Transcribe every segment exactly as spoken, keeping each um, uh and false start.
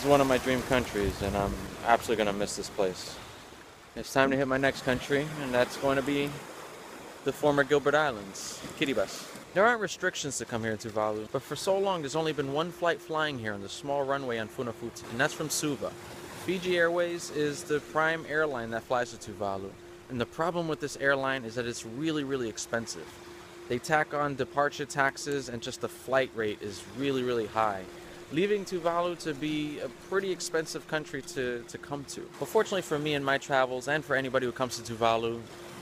This is one of my dream countries, and I'm absolutely going to miss this place. It's time to hit my next country, and that's going to be the former Gilbert Islands, Kiribati. There aren't restrictions to come here to Tuvalu, but for so long there's only been one flight flying here on the small runway on Funafuti, and that's from Suva. Fiji Airways is the prime airline that flies to Tuvalu, and the problem with this airline is that it's really, really expensive. They tack on departure taxes, and just the flight rate is really, really high, leaving Tuvalu to be a pretty expensive country to, to come to. But fortunately for me in my travels, and for anybody who comes to Tuvalu,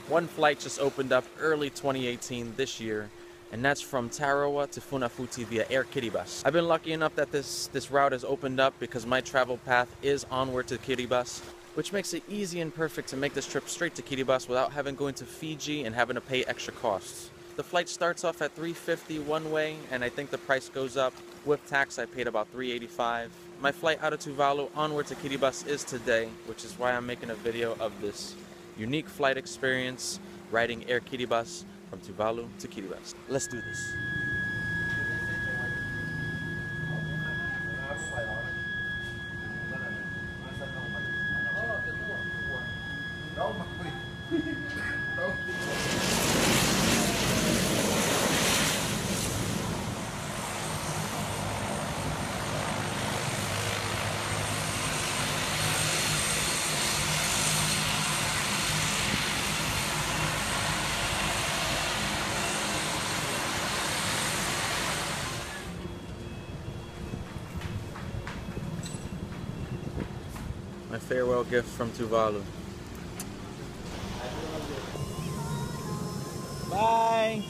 one flight just opened up early twenty eighteen this year, and that's from Tarawa to Funafuti via Air Kiribati. I've been lucky enough that this, this route has opened up because my travel path is onward to Kiribati, which makes it easy and perfect to make this trip straight to Kiribati without having going to Fiji and having to pay extra costs. The flight starts off at three fifty one way, and I think the price goes up. With tax, I paid about three eighty-five. My flight out of Tuvalu onward to Kiribati is today, which is why I'm making a video of this unique flight experience, riding Air Kiribati from Tuvalu to Kiribati. Let's do this. My farewell gift from Tuvalu. Bye! I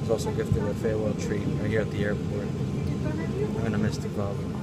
was also gifted a farewell treat right here at the airport. I'm gonna miss Tuvalu.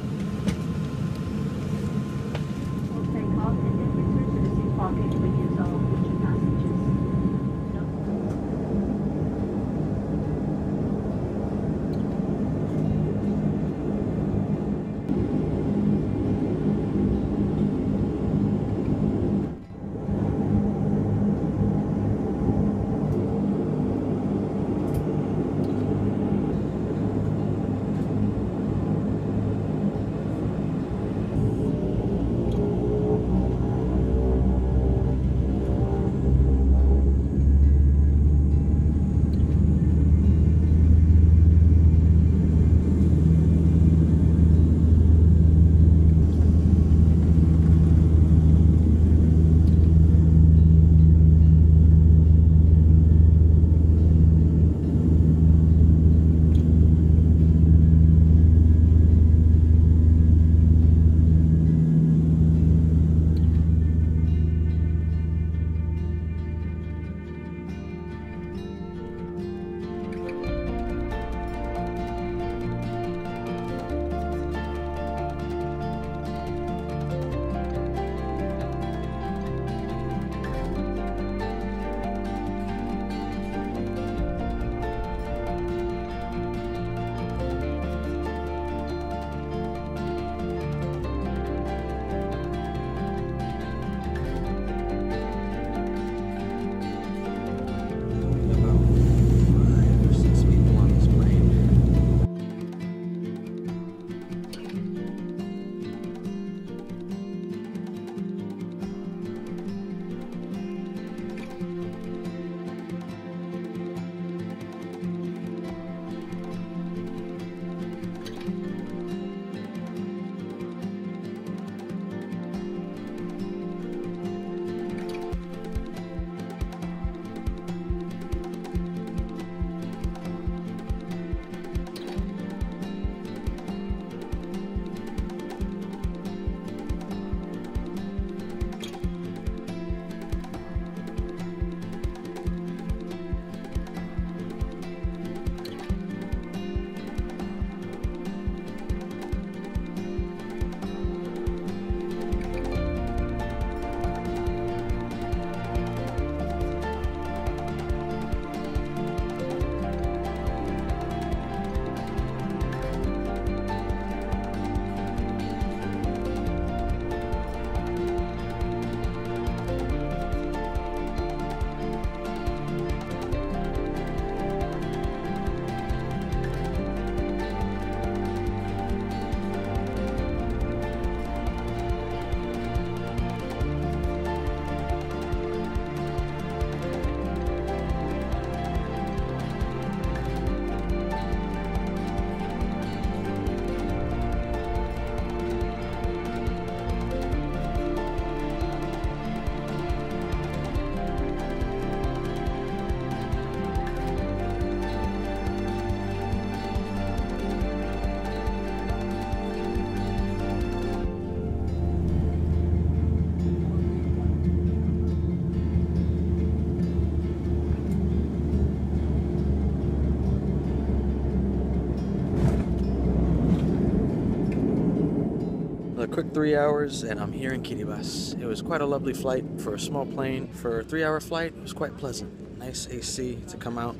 quick three hours and I'm here in Kiribati. It was quite a lovely flight for a small plane. For a three hour flight, it was quite pleasant. Nice A C to come out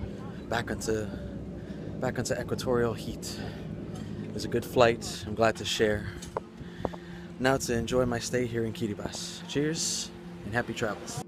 back into, back into equatorial heat. It was a good flight. I'm glad to share. Now to enjoy my stay here in Kiribati. Cheers and happy travels.